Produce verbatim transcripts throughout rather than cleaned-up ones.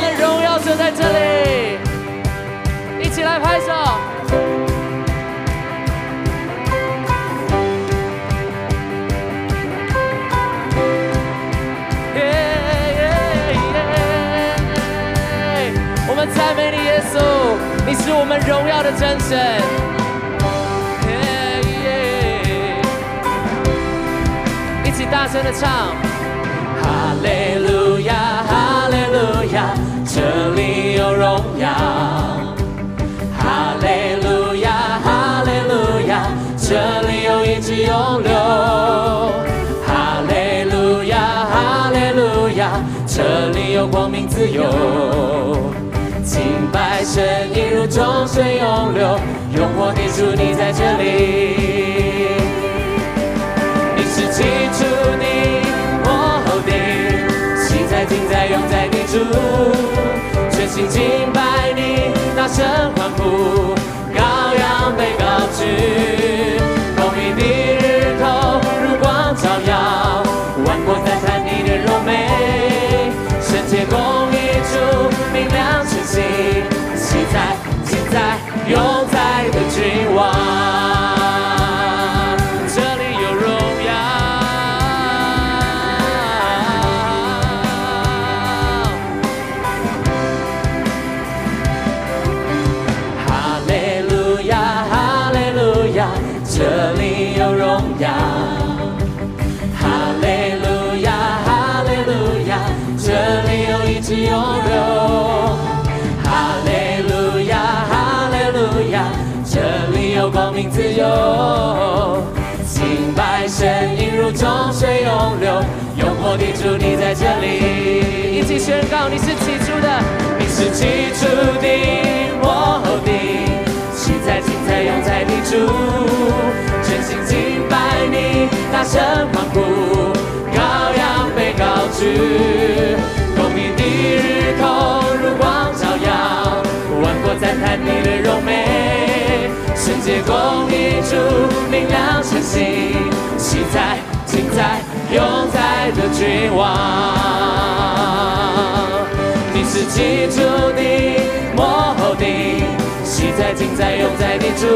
神的荣耀就在这里，一起来拍手。耶耶耶！我们赞美你，耶稣，你是我们荣耀的真神。 大声的唱，哈利路亚，哈利路亚，这里有荣耀。哈利路亚，哈利路亚，这里有一直永流。哈利路亚，哈利路亚，这里有光明自由。敬拜神一如众水涌流，永活的主你在这里。 是起初的、末后的，昔在、今在、永在的主，全心敬拜你，大声欢呼，羔羊被高举，公义的日头如光照耀，万国赞叹你的荣美，圣洁公义主明亮晨曦，昔在、今在、永在的君王。 自由，敬拜神一如中水涌流，永活的主你在这里。一起宣告，你是起初的，你是起初的，末后的，昔在、今在、永在的主，真心敬拜你，大声欢呼，羔羊被高举，公义的日头如光照耀，万国赞叹你的荣美。 圣洁公义主明亮晨曦，昔在、今在、永在的君王。你是起初的、末后的，昔在、今在、永在的主，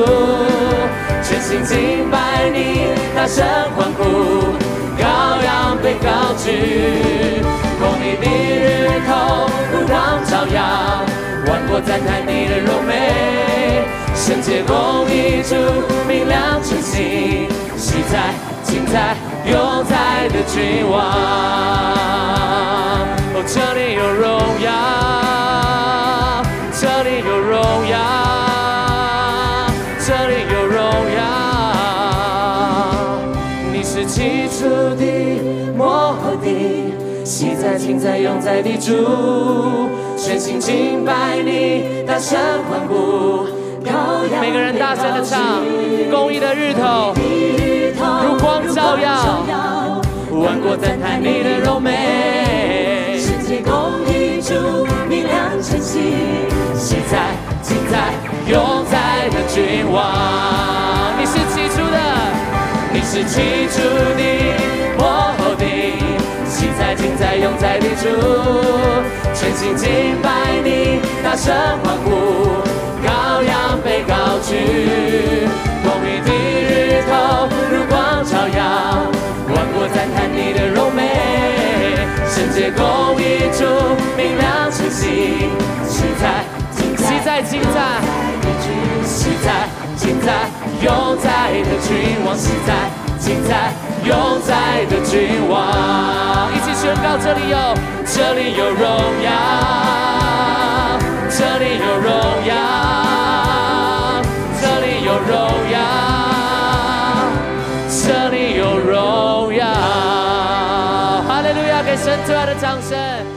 全心敬拜你，大声欢呼，羔羊被高举，公义的日头如光照耀，万国赞叹你的荣美。 圣洁公义主明亮晨曦，昔在、今在、永在的君王。哦，这里有荣耀，这里有荣耀，这里有荣耀。你是起初的、末后的，昔在、今在、永在的主，全心敬拜你，大声欢呼。 每个人大声的唱，公义的日头如光照耀，万国赞叹你的柔美。圣洁公义主明亮晨曦，昔在、今在、永在的君王。你是起初的，你是起初的，末后的，昔在、今在、永在的主，全心敬拜你，大声欢呼。 羔羊被高举，公义的日头如光照耀，万国赞叹你的柔美。圣洁公义主明亮晨曦，昔在、今在、昔在、今在、昔在、今在、永在的君王，昔在、今在、永在的君王。一起宣告：这里有，这里有荣耀，这里有荣耀。 最大的掌声。